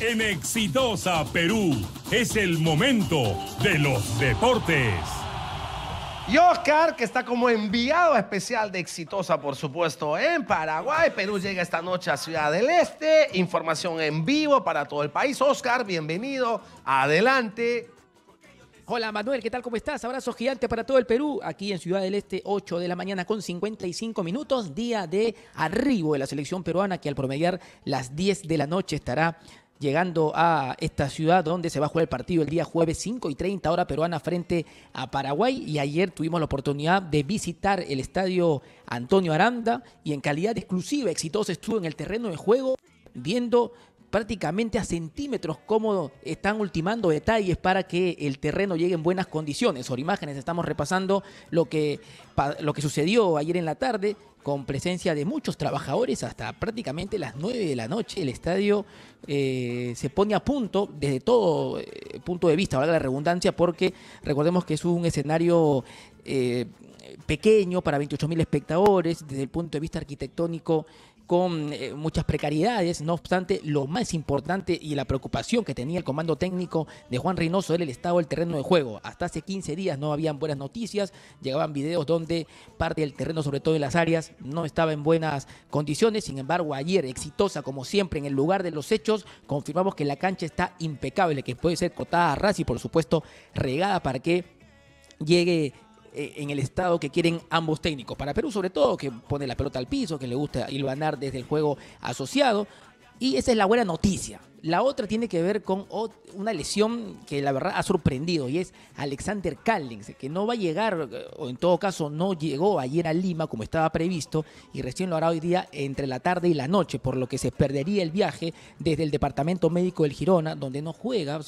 en Exitosa Perú. Es el momento de los deportes. Y Óscar, que está como enviado especial de Exitosa, por supuesto, en Paraguay. Perú llega esta noche a Ciudad del Este. Información en vivo para todo el país. Óscar, bienvenido. Adelante. Hola Manuel, ¿qué tal? ¿Cómo estás? Abrazo gigante para todo el Perú, aquí en Ciudad del Este, 8:55 a.m, día de arribo de la selección peruana, que al promediar las 10 de la noche estará llegando a esta ciudad donde se va a jugar el partido el día jueves 5:30 hora peruana frente a Paraguay. Y ayer tuvimos la oportunidad de visitar el estadio Antonio Aranda y en calidad exclusiva Exitosa estuvo en el terreno de juego viendo prácticamente a centímetros cómo están ultimando detalles para que el terreno llegue en buenas condiciones. Sobre imágenes estamos repasando lo que sucedió ayer en la tarde, con presencia de muchos trabajadores hasta prácticamente las 9 de la noche. El estadio se pone a punto desde todo punto de vista, valga la redundancia, porque recordemos que es un escenario pequeño para 28.000 espectadores, desde el punto de vista arquitectónico, con muchas precariedades. No obstante, lo más importante y la preocupación que tenía el comando técnico de Juan Reynoso era el estado del terreno de juego. Hasta hace 15 días no habían buenas noticias, llegaban videos donde parte del terreno, sobre todo en las áreas, no estaba en buenas condiciones. Sin embargo, ayer Exitosa, como siempre, en el lugar de los hechos, confirmamos que la cancha está impecable, que puede ser cortada a ras y, por supuesto, regada para que llegue en el estado que quieren ambos técnicos. Para Perú, sobre todo, que pone la pelota al piso, que le gusta hilvanar desde el juego asociado. Y esa es la buena noticia. La otra tiene que ver con una lesión que la verdad ha sorprendido, y es Alexander Callens, que no va a llegar, o en todo caso no llegó ayer a Lima como estaba previsto, y recién lo hará hoy día entre la tarde y la noche, por lo que se perdería el viaje desde el departamento médico del Girona, donde no juega.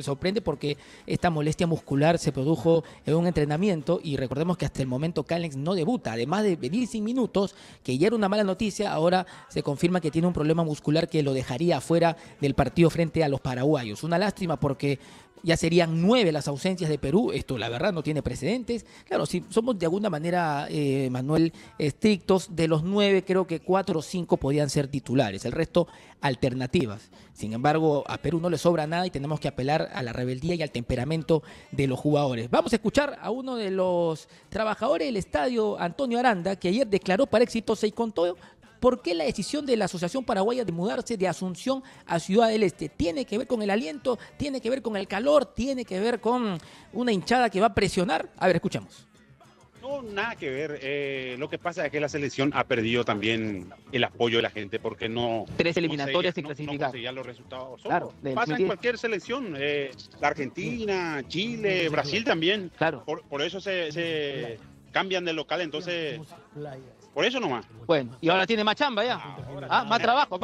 Sorprende porque esta molestia muscular se produjo en un entrenamiento, y recordemos que hasta el momento Callens no debuta, además de venir sin minutos, que ya era una mala noticia. Ahora se confirma que tiene un problema muscular que lo dejaría afuera del partido frente a los paraguayos. Una lástima, porque ya serían 9 las ausencias de Perú. Esto la verdad no tiene precedentes. Claro, si somos de alguna manera, Manuel, estrictos, de los 9 creo que 4 o 5 podían ser titulares, el resto alternativas. Sin embargo, a Perú no le sobra nada y tenemos que apelar a la rebeldía y al temperamento de los jugadores. Vamos a escuchar a uno de los trabajadores del estadio Antonio Aranda, que ayer declaró para Exitosa y contó por qué la decisión de la Asociación Paraguaya de mudarse de Asunción a Ciudad del Este. Tiene que ver con el aliento, tiene que ver con el calor, tiene que ver con una hinchada que va a presionar. A ver, escuchamos. No, nada que ver. Lo que pasa es que la selección ha perdido también el apoyo de la gente, porque no 3 eliminatorias sin clasificar. No conseguían los resultados. Claro, pasa en cualquier selección. La Argentina, Chile, Brasil también. Claro. Por eso se cambian de local, entonces. Por eso nomás. Bueno, y ahora tiene más chamba ya. Más trabajo.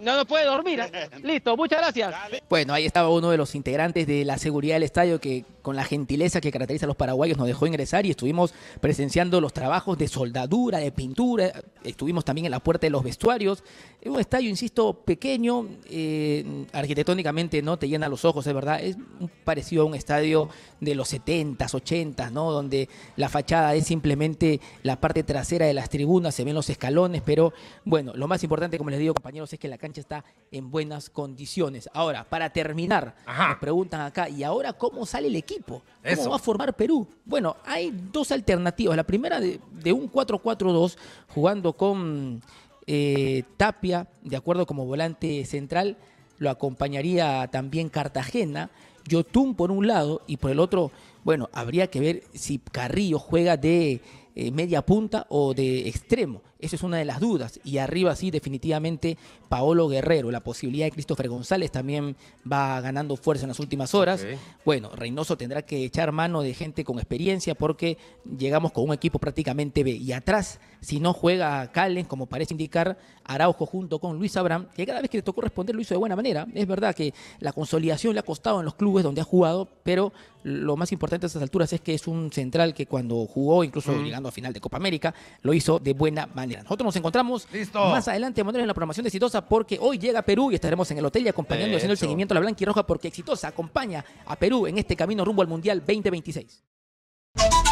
No puede dormir. Listo, muchas gracias. Dale. Bueno, ahí estaba uno de los integrantes de la seguridad del estadio, que con la gentileza que caracteriza a los paraguayos nos dejó ingresar, y estuvimos presenciando los trabajos de soldadura, de pintura. Estuvimos también en la puerta de los vestuarios. Es un estadio, insisto, pequeño. Arquitectónicamente no te llena los ojos, es verdad. Es parecido a un estadio de los 70s, 80s, ¿no? Donde la fachada es simplemente la parte trasera de las tribunas, se ven los escalones, pero bueno, lo más importante, como les digo, compañeros, es que la cancha está en buenas condiciones. Ahora, para terminar, nos preguntan acá, ¿y ahora cómo sale el equipo? ¿Cómo va a formar Perú? Bueno, hay dos alternativas. La primera de un 4-4-2, jugando con Tapia, de acuerdo, como volante central. Lo acompañaría también Cartagena, Yotun por un lado, y por el otro, bueno, habría que ver si Carrillo juega de media punta o de extremo. Esa es una de las dudas. Y arriba sí, definitivamente Paolo Guerrero. La posibilidad de Christopher González también va ganando fuerza en las últimas horas. Okay. Bueno, Reynoso tendrá que echar mano de gente con experiencia, porque llegamos con un equipo prácticamente B. Y atrás, si no juega Callens, como parece indicar, Araujo junto con Luis Abraham, que cada vez que le tocó responder lo hizo de buena manera. Es verdad que la consolidación le ha costado en los clubes donde ha jugado, pero lo más importante a estas alturas es que es un central que cuando jugó, incluso llegando a final de Copa América, lo hizo de buena manera. Nosotros nos encontramos más adelante, Manuel, en la programación de Exitosa, porque hoy llega a Perú y estaremos en el hotel y acompañando, haciendo el seguimiento a La Blanca y Roja, porque Exitosa acompaña a Perú en este camino rumbo al Mundial 2026.